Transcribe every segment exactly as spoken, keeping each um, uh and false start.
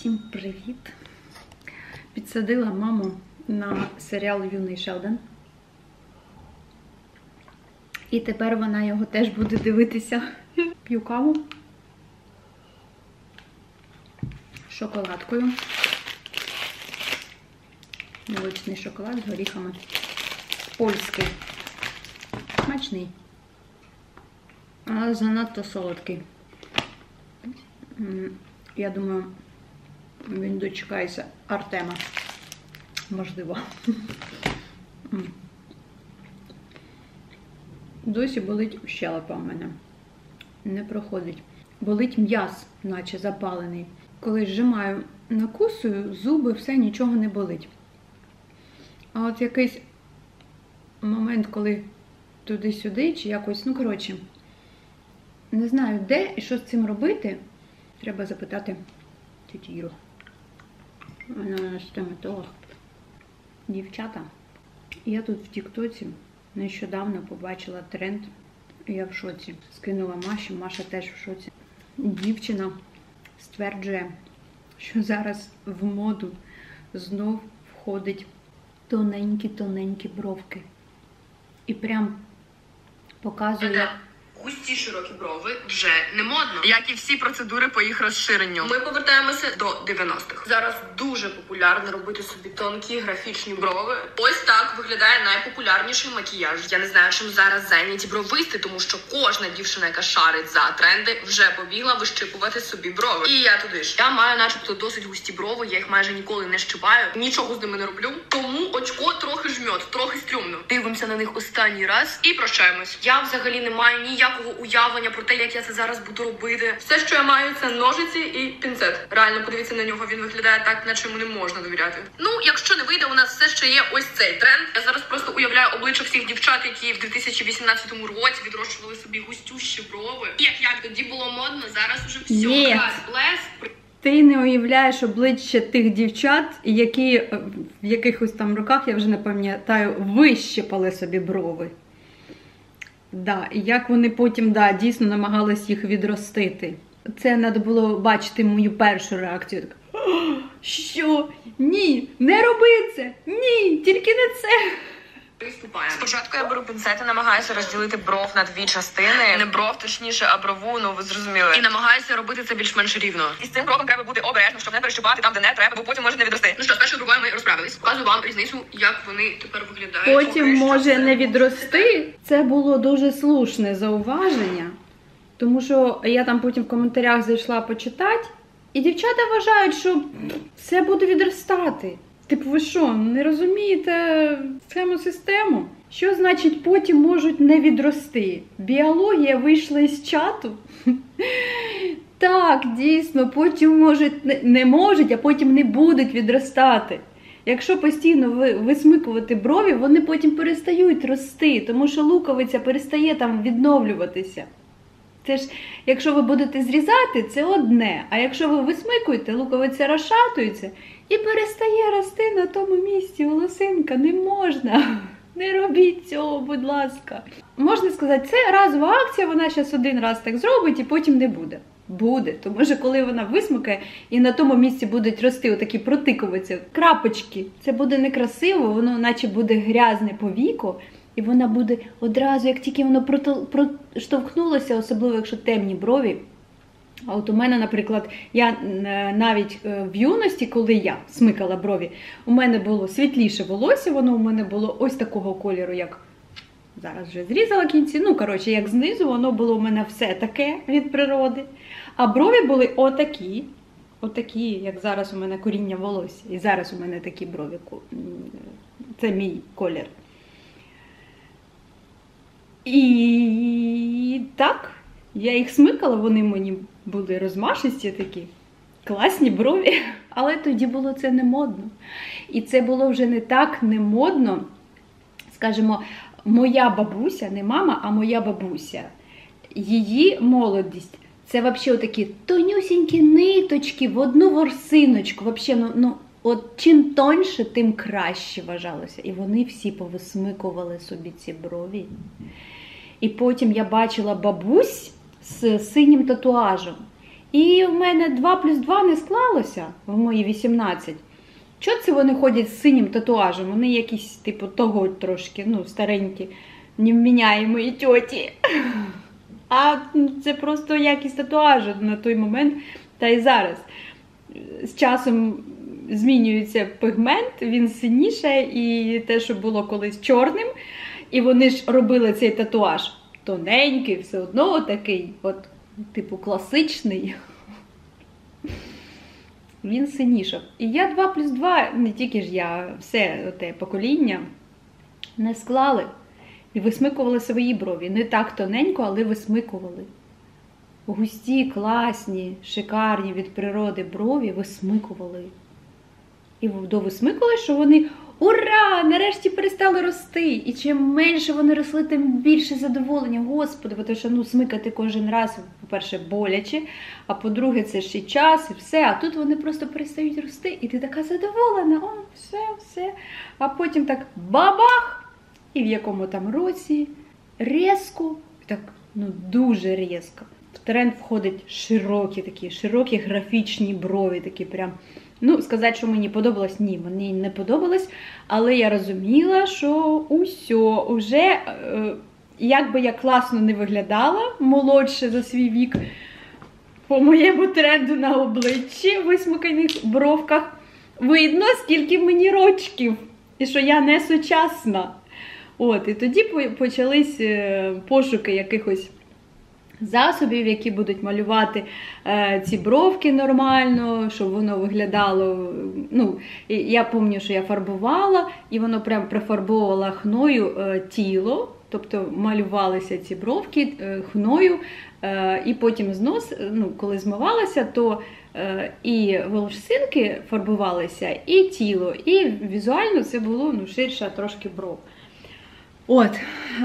Всім привіт! Підсадила маму на серіал «Юний Шелден». І тепер вона його теж буде дивитися. П'ю каву з шоколадкою. Молочний шоколад з горіхами. Польський. Смачний. Але занадто солодкий. Я думаю, він дочекається Артема. Можливо. Досі болить щелепа у мене. Не проходить. Болить м'яз, наче запалений. Коли зжимаю, накусую, зуби, все, нічого не болить. А от якийсь момент, коли туди-сюди, чи якось, ну коротше, не знаю де і що з цим робити, треба запитати тіті Іру. Вона наш стоматолог. Дівчата, я тут в тіктоці нещодавно побачила тренд. Я в шоці. Скинула Маші, Маша теж в шоці. Дівчина стверджує, що зараз в моду знов входить тоненькі-тоненькі бровки. І прям показує... Густі широкі брови вже не модно, як і всі процедури по їх розширенню. Ми повертаємося до дев'яностих. Зараз дуже популярно робити собі тонкі графічні брови. Ось так виглядає найпопулярніший макіяж. Я не знаю, чим зараз зайняті бровисти, тому що кожна дівчина, яка шарить за тренди, вже побігла вищипувати собі брови. І я туди ж. Я маю начебто досить густі брови, я їх майже ніколи не щипаю, нічого з ними не роблю, тому очко трохи жмет, трохи стрьомно. Дивимося на них останній раз і прощаємось. Я взагалі не маю ніяк уявлення про те, як я це зараз буду робити. Все, що я маю, це ножиці і пінцет. Реально, подивіться на нього, він виглядає так, наче йому не можна довіряти. Ну, якщо не вийде, у нас все ще є ось цей тренд. Я зараз просто уявляю обличчя всіх дівчат, які в дві тисячі вісімнадцятому році відрощували собі густющі брови. Як як тоді було модно, зараз уже все. Блеск. Ти не уявляєш обличчя тих дівчат, які в якихось там роках, я вже не пам'ятаю, вищипали собі брови. Да, і як вони потім, да, дійсно намагались їх відростити. Це треба було бачити мою першу реакцію. Що? Ні, не роби це! Ні, тільки не це! Приступаємо. Спочатку я беру пінцет і намагаюся розділити бров на дві частини. Не бров, точніше, а брову, ну ви зрозуміли. І намагаюся робити це більш-менш рівно. І з цим кроком треба бути обережним, щоб не перещипати там, де не треба, бо потім може не відрости. Ну що, з першою бровою ми розправились. Показую вам різницю, як вони тепер виглядають. Потім може не відрости. Це було дуже слушне зауваження, тому що я там потім в коментарях зайшла почитати, і дівчата вважають, що все буде відростати. Типу, ви що, не розумієте схему систему? Що значить потім можуть не відрости? Біологія вийшла із чату? Так, дійсно, потім можуть, не можуть, а потім не будуть відростати. Якщо постійно висмикувати брові, вони потім перестають рости, тому що луковиця перестає там відновлюватися. Це ж, якщо ви будете зрізати, це одне, а якщо ви висмикуєте, луковиця розшатується і перестає рости на тому місці волосинка, не можна, не робіть цього, будь ласка. Можна сказати, це разова акція, вона зараз один раз так зробить і потім не буде. Буде, тому що коли вона висмикає і на тому місці будуть рости отакі протиковиці, крапочки, це буде некрасиво, воно наче буде грязне по віку. І вона буде одразу, як тільки воно проштовхнулося, особливо якщо темні брові. А от у мене, наприклад, я навіть в юності, коли я смикала брові, у мене було світліше волосся, воно у мене було ось такого кольору, як зараз вже зрізала кінці, ну, коротше, як знизу, воно було у мене все таке від природи. А брові були отакі, отакі, як зараз у мене коріння волосся. І зараз у мене такі брові, це мій колір. І так, я їх смикала, вони мені були розмашисті такі, класні брові. Але тоді було це не модно. І це було вже не так не модно, скажімо, моя бабуся, не мама, а моя бабуся, її молодість, це взагалі такі тонюсінькі ниточки в одну ворсиночку, взагалі, ну, ну, от чим тоньше, тим краще вважалося. І вони всі повисмикували собі ці брові. І потім я бачила бабусь з синім татуажем. І в мене два плюс два не склалося в мої вісімнадцять. Чого це вони ходять з синім татуажем? Вони якісь, типу, того трошки, ну, старенькі, невміняємої тьоті. А це просто якість татуажу на той момент, та й зараз. З часом змінюється пігмент, він синіше, і те, що було колись чорним, і вони ж робили цей татуаж тоненький, все одно такий, от, типу, класичний. Він синішав. І я два плюс два, не тільки ж я, все те покоління не склали. І висмикували свої брові. Не так тоненько, але висмикували. Густі, класні, шикарні від природи брові висмикували. І довисмикували, що вони, ура, нарешті перестали рости. І чим менше вони росли, тим більше задоволення. Господи, бо то, що, ну, смикати кожен раз, по-перше, боляче, а по-друге, це ще час і все. А тут вони просто перестають рости, і ти така задоволена, о, все, все. А потім так бабах! І в якому там році різко, так, ну, дуже різко. В тренд входять широкі такі, широкі графічні брові, такі прям, ну, сказати, що мені подобалось, ні, мені не подобалось, але я розуміла, що усьо, уже, як би я класно не виглядала, молодше за свій вік, по моєму тренду на обличчі, висмиканих бровках, видно, скільки мені рочків, і що я не сучасна. От, і тоді почались пошуки якихось засобів, які будуть малювати ці бровки нормально, щоб воно виглядало, ну, я пам'ятаю, що я фарбувала, і воно прям прифарбовувало хною тіло, тобто малювалися ці бровки хною, і потім знос, ну, коли змивалася, то і волосинки фарбувалися, і тіло, і візуально це було, ну, ширше трошки бров. От,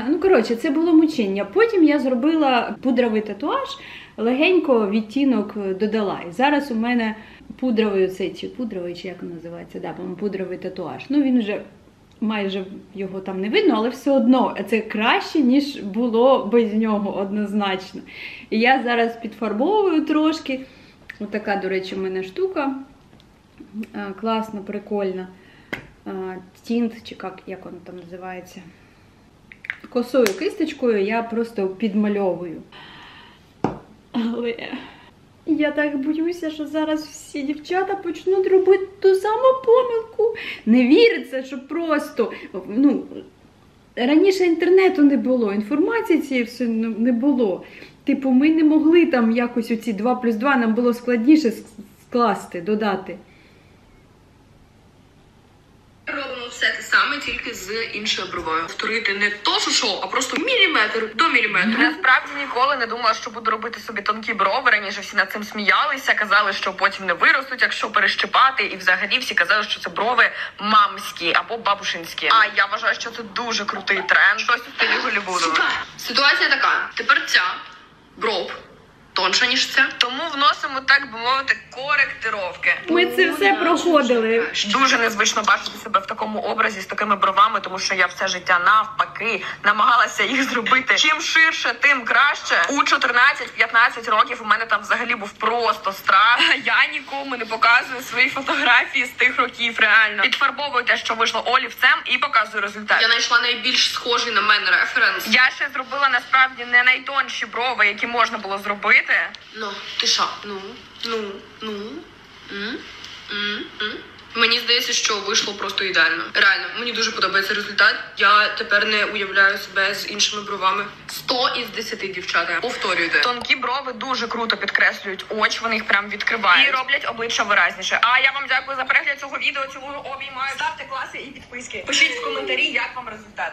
ну, коротше, це було мучення. Потім я зробила пудровий татуаж, легенько відтінок додала. І зараз у мене пудровий оцей, чи пудровий, чи як він називається, да, пудровий татуаж. Ну, він вже, майже його там не видно, але все одно це краще, ніж було без нього, однозначно. І я зараз підфарбовую трошки. Отака, до речі, в мене штука. Класна, прикольна. Тінт, чи як, як воно там називається. Косою кисточкою я просто підмальовую. Але я так боюся, що зараз всі дівчата почнуть робити ту саму помилку. Не віриться, що просто, ну, раніше інтернету не було, інформації цієї все не було. Типу, ми не могли там якось оці два плюс два, нам було складніше скласти, додати. Робимо все те саме, тільки з іншою бровою. Повторити не то, що шо, а просто міліметр до міліметра. Я справді ніколи не думала, що буду робити собі тонкі брови. Раніше всі над цим сміялися, казали, що потім не виростуть, якщо перещепати. І взагалі всі казали, що це брови мамські або бабушинські. А я вважаю, що це дуже крутий тренд. Щось у стилі Голлівуду. Ситуація така. Тепер ця бров тонша, ніж це. Тому вносимо, так би мовити, коректировки. Ми це все проходили. Дуже незвично бачити себе в такому образі з такими бровами, тому що я все життя навпаки намагалася їх зробити. Чим ширше, тим краще. У чотирнадцять-п'ятнадцять років у мене там взагалі був просто страх. Я нікому не показую свої фотографії з тих років, реально. Підфарбовую те, що вийшло олівцем, і показую результат. Я знайшла найбільш схожий на мене референс. Я ще зробила насправді не найтонші брови, які можна було зробити. Ну, ти що? Ну, ну, ну, м, м, м. Мені здається, що вийшло просто ідеально. Реально, мені дуже подобається результат. Я тепер не уявляю себе з іншими бровами. сто із десяти, дівчата. Повторюйте. Тонкі брови дуже круто підкреслюють очі, вони їх прям відкривають. І роблять обличчя виразніше. А я вам дякую за перегляд цього відео, цього обіймаю. Ставте класи і підписки. Пишіть в коментарі, як вам результат.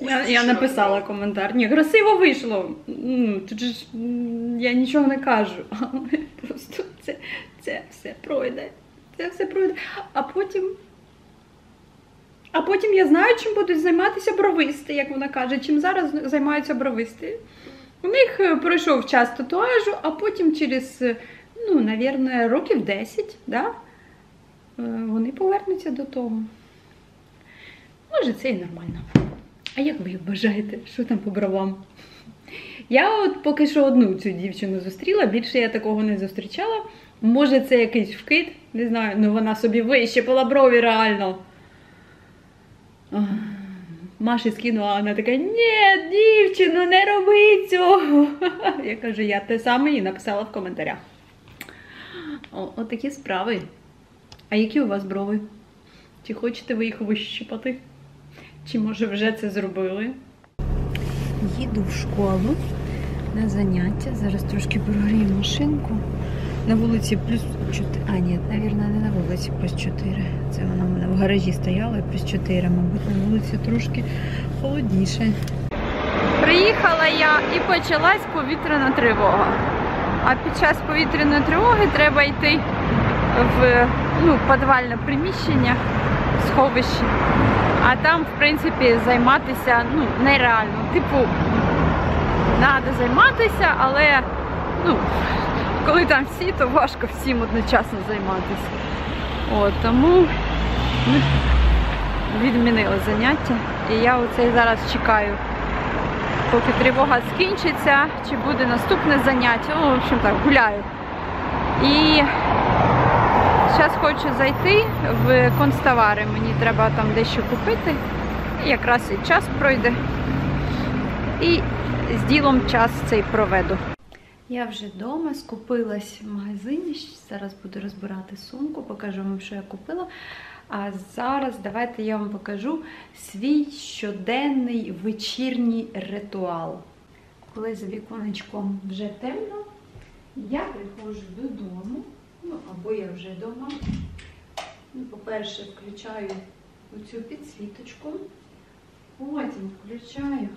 Я, я написала коментар. Ні, красиво вийшло. Тут ж я нічого не кажу. Але просто це, це все пройде. Це все пройде. А потім... А потім я знаю, чим будуть займатися бровисти, як вона каже. Чим зараз займаються бровисти. У них пройшов час татуажу, а потім через, ну, навірно, років десять, да? Вони повернуться до того. Може, це і нормально. А як ви бажаєте, що там по бровам? Я от поки що одну цю дівчину зустріла, більше я такого не зустрічала. Може це якийсь вкид, не знаю, ну вона собі вищепила брові реально. Маші скинула, вона така: "Ні, дівчину, не роби цього". Я кажу, я те саме і написала в коментарях. О, от такі справи. А які у вас брови? Чи хочете ви їх вищипати? Чи може вже це зробили? Їду в школу на заняття. Зараз трошки прогрію машинку. На вулиці плюс чотири. А, ні, мабуть, не на вулиці плюс чотири. Це вона в мене в гаражі стояла, плюс чотири. Мабуть, на вулиці трошки холодніше. Приїхала я і почалась повітряна тривога. А під час повітряної тривоги треба йти в ну, підвальне приміщення, сховище. А там, в принципі, займатися ну, нереально. Типу, треба займатися, але ну, коли там всі, то важко всім одночасно займатися. От, тому ну, відмінили заняття. І я оце зараз чекаю, поки тривога скінчиться, чи буде наступне заняття. Ну, в общем так, гуляю. І зараз хочу зайти в констовари, мені треба там дещо купити. І якраз і час пройде. І з ділом час цей проведу. Я вже вдома, скупилась в магазині. Зараз буду розбирати сумку, покажу вам, що я купила. А зараз давайте я вам покажу свій щоденний вечірній ритуал. Коли за віконечком вже темно, я приходжу додому. Ну, або я вже вдома. Ну, по-перше, включаю оцю підсвіточку. Потім включаю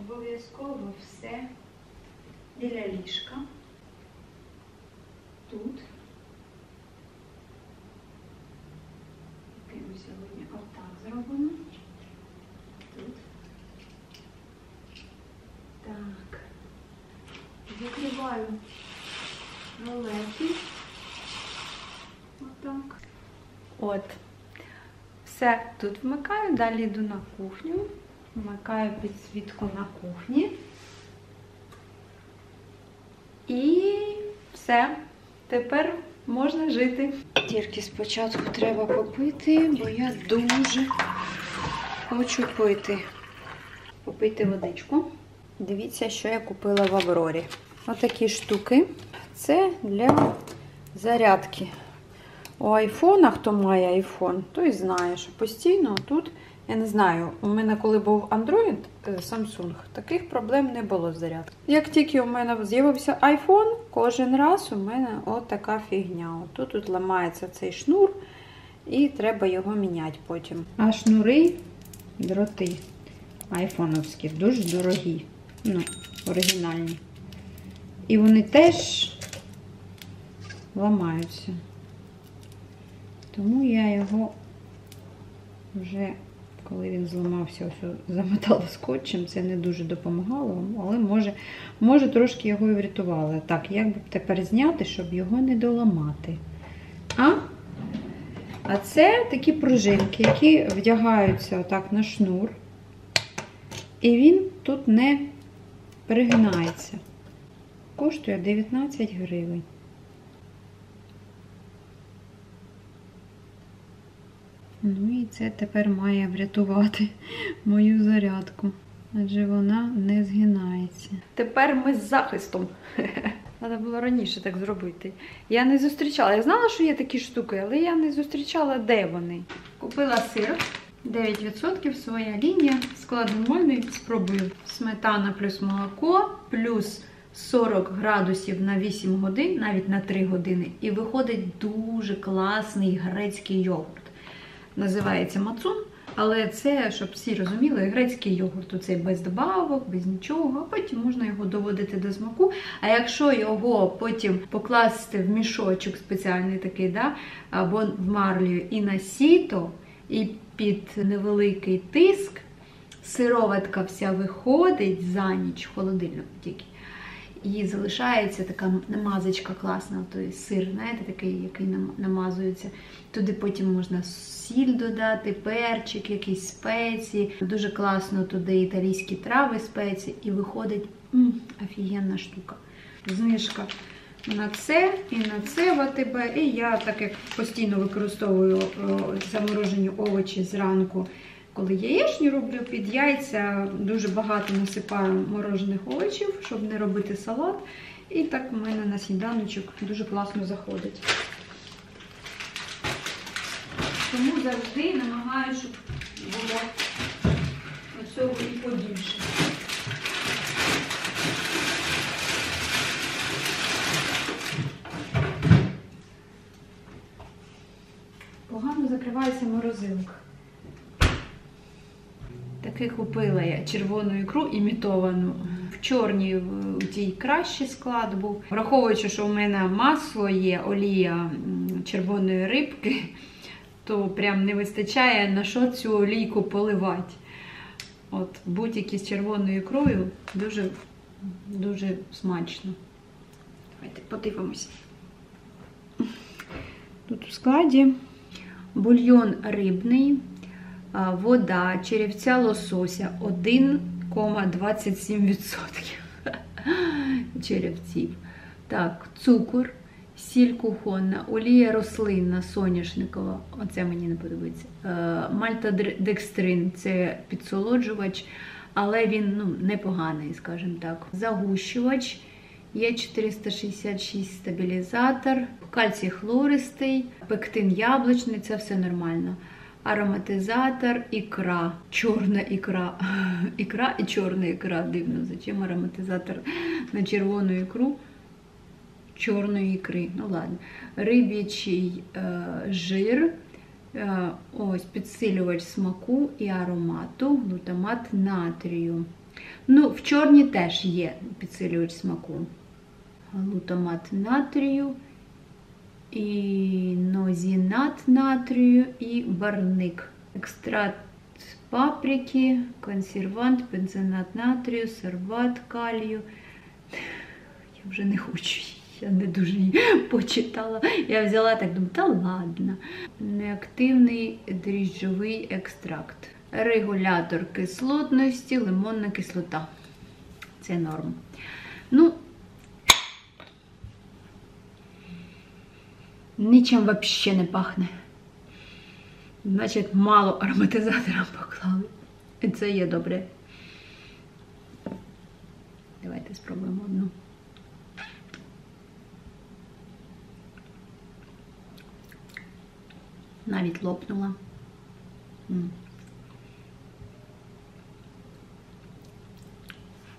обов'язково все біля ліжка. Тут. Який ми сьогодні отак зробимо. Тут. Так. Закриваю ролети. Отак. От. Все тут вмикаю. Далі йду на кухню. Вмикаю підсвітку на кухні. І все. Тепер можна жити. Тільки спочатку треба попити, бо я дуже хочу пити. Попити водичку. Дивіться, що я купила в Аврорі. Отакі штуки. Це для зарядки. У айфона, хто має айфон, той знає, що постійно тут... Я не знаю, у мене коли був Android, Samsung, таких проблем не було з зарядкою. Як тільки у мене з'явився iPhone, кожен раз у мене от така фігня. Тут тут ламається цей шнур і треба його міняти потім. А шнури, дроти айфоновські, дуже дорогі, ну, оригінальні. І вони теж ламаються. Тому я його вже... Коли він зламався, замотала скотчем, це не дуже допомагало, але може, може трошки його і врятувала. Так, як би тепер зняти, щоб його не доламати? А? А це такі пружинки, які вдягаються отак на шнур, і він тут не перегинається. Коштує дев'ятнадцять гривень. Ну і це тепер має врятувати мою зарядку, адже вона не згинається. Тепер ми з захистом. Треба було раніше так зробити. Я не зустрічала, я знала, що є такі штуки, але я не зустрічала, де вони. Купила сир, дев'ять відсотків, своя лінія, складномольний, спробую. Сметана плюс молоко, плюс сорок градусів на вісім годин, навіть на три години. І виходить дуже класний грецький йогурт. Називається мацун, але це, щоб всі розуміли, грецький йогурт. Оцей без добавок, без нічого, а потім можна його доводити до смаку. А якщо його потім покласти в мішочок спеціальний такий, да, або в марлю і на сіто, і під невеликий тиск, сироватка вся виходить за ніч в холодильник тільки. і залишається така намазочка класна, той сир, знаєте, такий, який намазується. Туди потім можна сіль додати, перчик, якісь спеції. Дуже класно туди італійські трави, спеції, і виходить м-м, офігенна штука. Знижка на це і на це в а те бе. І я, так як постійно використовую заморожені овочі зранку, коли яєчню роблю під яйця, дуже багато насипаю морожених овочів, щоб не робити салат. І так в мене на сніданочок дуже класно заходить. Тому завжди намагаюся, щоб було всього і побільше. Погано закривається морозилка. Таки купила я червону ікру імітовану. В чорній, в тій кращий склад був. Враховуючи, що в мене масло є, олія червоної рибки, то прям не вистачає, на що цю олійку поливати. От, будь-які з червоною ікрою дуже, дуже смачно. Давайте подивимось. Тут у складі бульйон рибний, вода черевця лосося один кома двадцять сім відсотків черевців. Так, цукор, сіль кухонна, олія рослинна, соняшникова, оце мені не подобається, мальтодекстрин, це підсолоджувач, але він, ну, непоганий, скажімо так. Загущувач, є чотириста шістдесят шість стабілізатор, кальцій хлористий, пектин яблучний, це все нормально. Ароматизатор, ікра, чорна ікра, ікра і чорна ікра, дивно, зачем ароматизатор на червону ікру чорної ікри, ну ладно. Риб'ячий е, жир, е, ось, підсилювач смаку і аромату, глутамат натрію. Ну, в чорній теж є підсилювач смаку, глутамат натрію, і нозінат натрію, і барник. Екстракт паприки, консервант, бензонат натрію, сорбат калію. Я вже не хочу, я не дуже її почитала. Я взяла так, думаю, та ладно. Неактивний дріжджовий екстракт. Регулятор кислотності, лимонна кислота. Це норм. Ну, нічим взагалі не пахне. Значить, мало ароматизатора поклали. І це є добре. Давайте спробуємо одну. Навіть лопнула. М-м.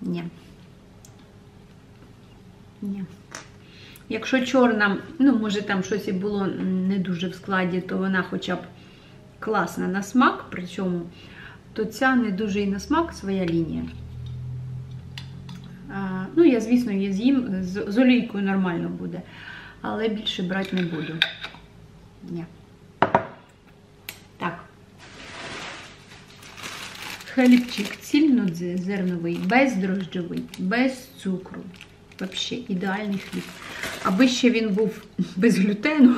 Ні. Ні. Якщо чорна, ну, може там щось і було не дуже в складі, то вона хоча б класна на смак, причому, то ця не дуже і на смак, своя лінія. А, ну, я, звісно, її з'їм, з, з олійкою нормально буде, але більше брати не буду. Ні. Так. Хлібчик цільнозерновий, бездрожджовий, без цукру. Взагалі ідеальний хліб. Аби ще він був без глютену,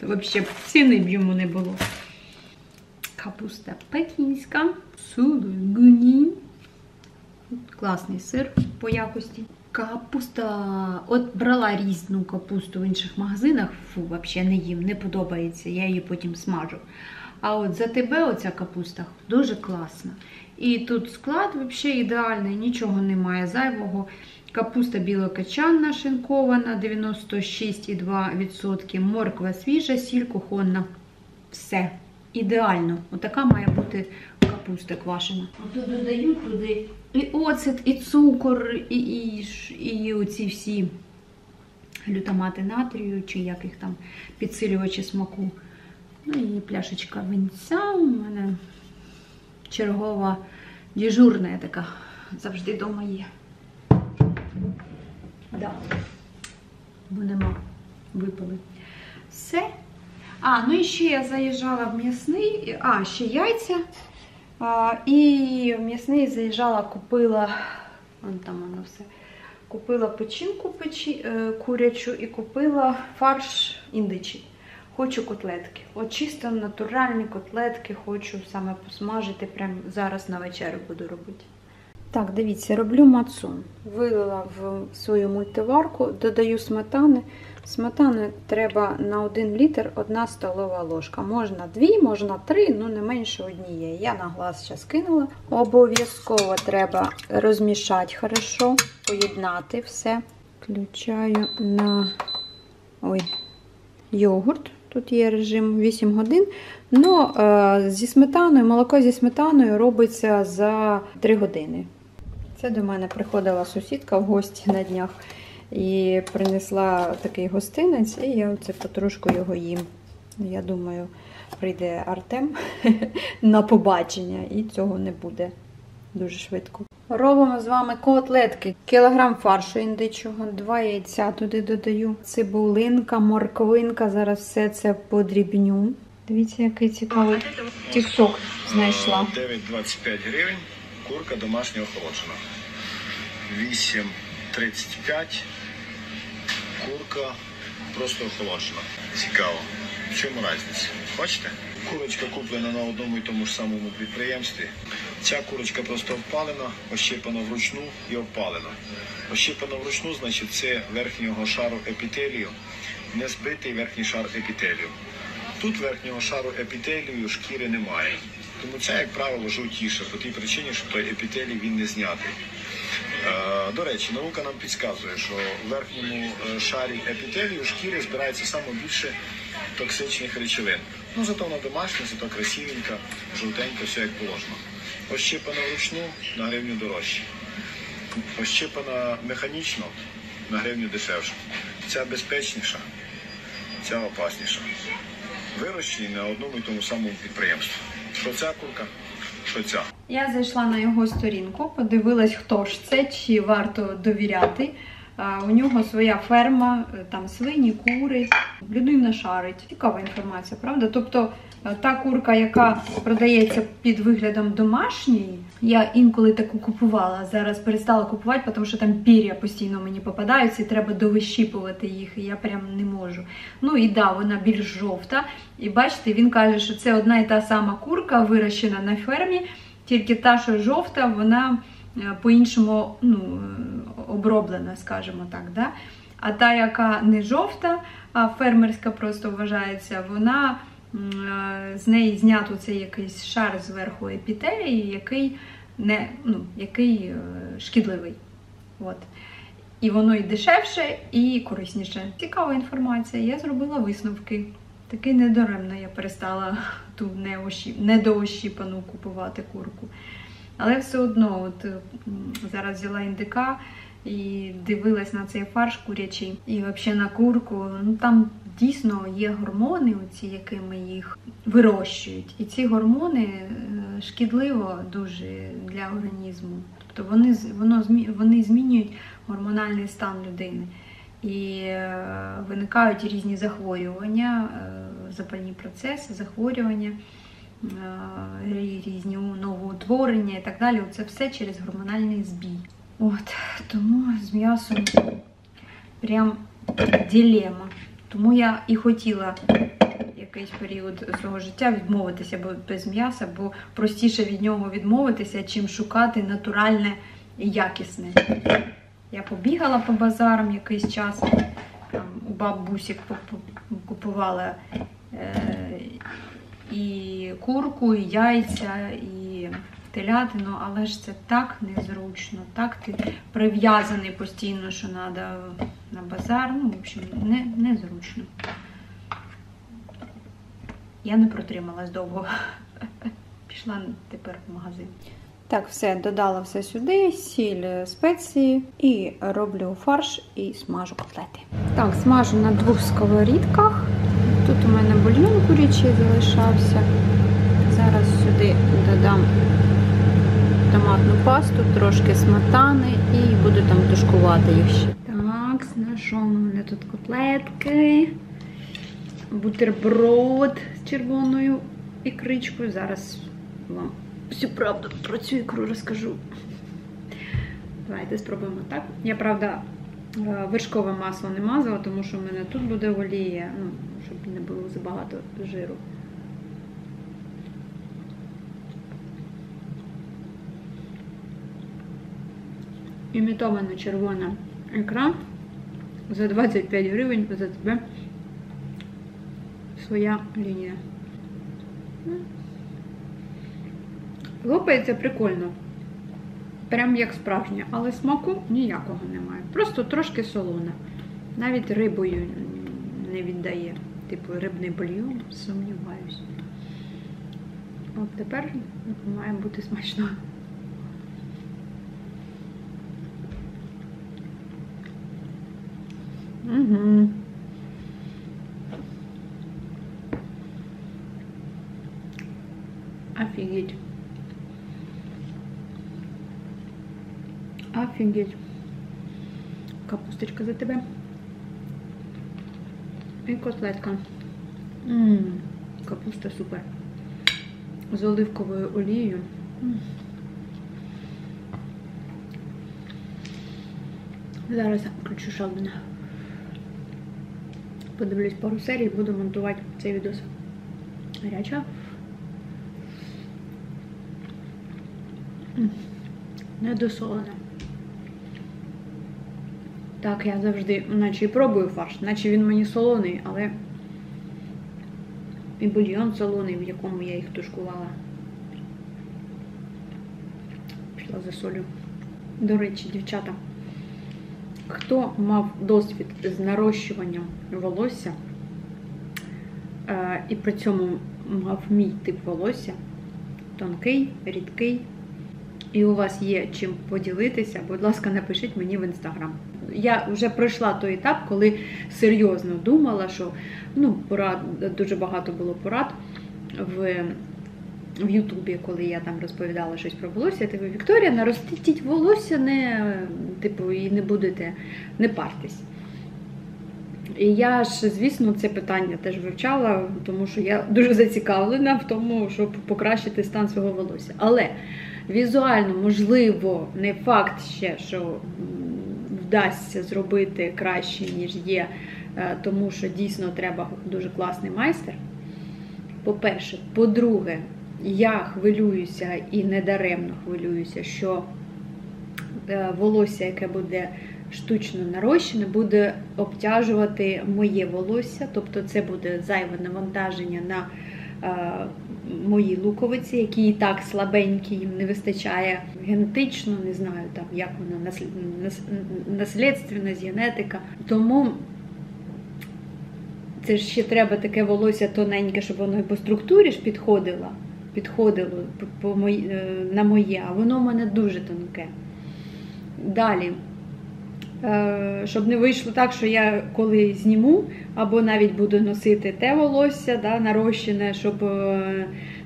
то взагалі ціни б йому не було. Капуста пекінська, сулугуні. Класний сир по якості. Капуста, от брала різну капусту в інших магазинах, фу, взагалі не їм, не подобається, я її потім смажу. А от за тебе оця капуста дуже класна. І тут склад взагалі ідеальний, нічого немає зайвого. Капуста білокачанна шинкована, дев'яносто шість кома два відсотки, морква свіжа, сіль кухонна. Все. Ідеально. Отака має бути капуста квашена. Тут додають туди і оцет, і цукор, і, і, і оці всі глютамати натрію, чи як їх там, підсилювачі смаку. Ну і пляшечка винця у мене чергова, дежурна така, завжди вдома є. Да. Бо нема, випали. Все. А, ну і ще я заїжджала в м'ясний, а, ще яйця. А, і в м'ясний заїжджала, купила, вон там воно все, Купила печінку печі, курячу і купила фарш індичий. Хочу котлетки. От чисто натуральні котлетки хочу саме посмажити. Прямо зараз на вечерю буду робити. Так, дивіться, роблю мацу. Вилила в свою мультиварку, додаю сметани. Сметани треба на один літр одна столова ложка. Можна дві, можна три, ну не менше однієї. Я на глаз зараз кинула. Обов'язково треба розмішати хорошо, поєднати все. Включаю на ой, йогурт. Тут є режим вісім годин, але зі сметаною, молоко зі сметаною робиться за три години. Це до мене приходила сусідка в гості на днях і принесла такий гостинець, і я оце потрошку його їм. Я думаю, прийде Артем на побачення, і цього не буде дуже швидко. Робимо з вами котлетки. Кілограм фаршу індичого, два яйця туди додаю, цибулинка, морквинка. Зараз все це подрібню. Дивіться, який цікавий TikTok знайшла. дев'ять двадцять п'ять гривень, курка домашня охолоджена. вісім тридцять п'ять, курка просто охолоджена. Цікаво. В чому різниця? Бачите? Курочка куплена на одному і тому ж самому підприємстві. Ця курочка просто обпалена, ощипана вручну і обпалена. Ощипана вручну, значить, це верхнього шару епітелію, не збитий верхній шар епітелію. Тут верхнього шару епітелію шкіри немає. Тому ця, як правило, жовтіша, по тій причині, що той епітелій він не знятий. До речі, наука нам підказує, що в верхньому шарі епітелію шкіри збирається саме більше токсичних речовин. Ну, зато вона домашня, зато красивенька, жовтенька, все як положено. Ощипана вручну, на гривню дорожче. Ощипана механічно, на гривню дешевше. Ця безпечніша, ця опасніша. Вирощені на одному і тому самому підприємстві. Що ця курка, що ця. Я зайшла на його сторінку, подивилась, хто ж це, чи варто довіряти. У нього своя ферма, там свині, кури, людина шарить. Цікава інформація, правда? Тобто та курка, яка продається під виглядом домашньої, я інколи таку купувала, зараз перестала купувати, тому що там пір'я постійно мені попадаються і треба довищіпувати їх, і я прям не можу. Ну і да, вона більш жовта. І бачите, він каже, що це одна і та сама курка, вирощена на фермі, тільки та, що жовта, вона по-іншому, ну, оброблена, скажімо так, да? А та, яка не жовта, а фермерська просто вважається, вона, з неї знято цей якийсь шар зверху епітелії, який, не, ну, який шкідливий. От. І воно і дешевше, і корисніше. Цікава інформація, я зробила висновки. Таки недоремно я перестала ту недоощіпану купувати курку. Але все одно, от зараз взяла індика і дивилась на цей фарш курячий і взагалі на курку. Ну там дійсно є гормони, оці, якими їх вирощують. І ці гормони шкідливо дуже для організму. Тобто вони, воно, вони змінюють гормональний стан людини. І виникають різні захворювання, запальні процеси, захворювання, різні новоутворення і так далі. Це все через гормональний збій. От, тому з м'ясом прям дилема. Тому я і хотіла якийсь період свого життя відмовитися без м'яса, бо простіше від нього відмовитися, чим шукати натуральне і якісне. Я побігала по базарам якийсь час, там, у бабусі купувала е і курку, і яйця, і телятину, але ж це так незручно, так ти прив'язаний постійно, що треба на базар, ну, в общем, не, незручно. Я не протрималась довго, пішла тепер в магазин. Так, все, додала все сюди, сіль, спеції і роблю фарш і смажу котлети. Так, смажу на двох сковорідках. Тут у мене бульйон курячий залишався. Зараз сюди додам томатну пасту, трошки сметани і буду там тушкувати їх ще. Так, знайшов у мене тут котлетки, бутерброд з червоною ікричкою. Зараз вам всю правду про цю ікру розкажу. Давайте спробуємо так. Я, правда, вершкове масло не мазала, тому що в мене тут буде олія, ну, щоб не було забагато жиру. Імітована червона ікра за двадцять п'ять гривень за тебе своя лінія. Лопається прикольно, прям як справжня, але смаку ніякого немає, просто трошки солона. Навіть рибою не віддає, типу рибний бульйон, сумніваюся. От тепер має бути смачно. Угу. Офігеть. Офігеть. Капусточка за тебе. І котлетка. Ммм, капуста супер. З оливковою олією. Зараз включу Шелдена. Подивлюсь пару серій, буду монтувати цей відос. Гаряча. Недосолена. Так, я завжди, наче і пробую фарш, наче він мені солоний, але і бульйон солоний, в якому я їх тушкувала. Пішла за солю. До речі, дівчата, хто мав досвід з нарощуванням волосся і при цьому мав мій тип волосся, тонкий, рідкий, і у вас є чим поділитися, будь ласка, напишіть мені в Instagram. Я вже пройшла той етап, коли серйозно думала, що ну, порад, дуже багато було порад в в Ютубі, коли я там розповідала щось про волосся, типу, Вікторія, наростіть волосся, не, типу, і не будете, не партись. І я ж, звісно, це питання теж вивчала, тому що я дуже зацікавлена в тому, щоб покращити стан свого волосся. Але візуально, можливо, не факт ще, що вдасться зробити краще, ніж є, тому що дійсно треба дуже класний майстер. По-перше. По-друге, я хвилююся і недаремно хвилююся, що волосся, яке буде штучно нарощене, буде обтяжувати моє волосся, тобто це буде зайве навантаження на мої луковиці, які і так слабенькі, їм не вистачає генетично, не знаю, там, як воно, наслідственність, генетика. Тому це ж ще треба таке волосся тоненьке, щоб воно і по структурі ж підходило, підходило по мої, на моє, а воно в мене дуже тонке. Далі, щоб не вийшло так, що я коли зніму, або навіть буду носити те волосся, да, нарощене, щоб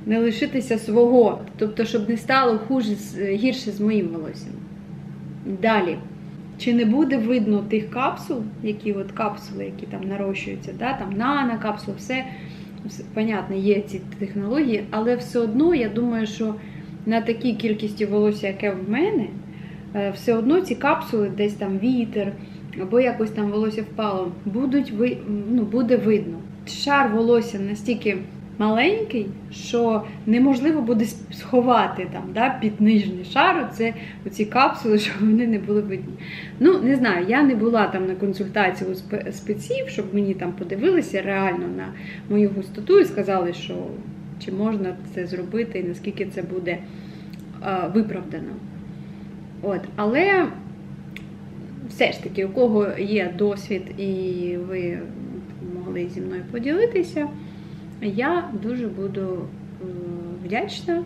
не лишитися свого, тобто, щоб не стало хуже, гірше з моїм волоссям. Далі. Чи не буде видно тих капсул, які от капсули, які там нарощуються, да, там нано-капсули, все, все, понятно, є ці технології, але все одно, я думаю, що на такій кількості волосся, яке в мене, все одно ці капсули, десь там вітер, або якось там волосся впало, будуть, ну, буде видно. Шар волосся настільки маленький, що неможливо буде сховати там, да, під нижній шар оце, оці капсули, щоб вони не були видні. Ну, не знаю, я не була там на консультації у спеців, щоб мені там подивилися реально на мою густоту і сказали, що чи можна це зробити і наскільки це буде а, виправдано. От, але все ж таки, у кого є досвід і ви могли зі мною поділитися, я дуже буду вдячна,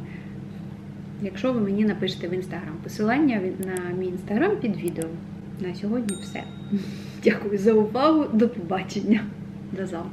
якщо ви мені напишете в Instagram. Посилання на мій Instagram під відео. На сьогодні все. Дякую за увагу. До побачення. До завтра.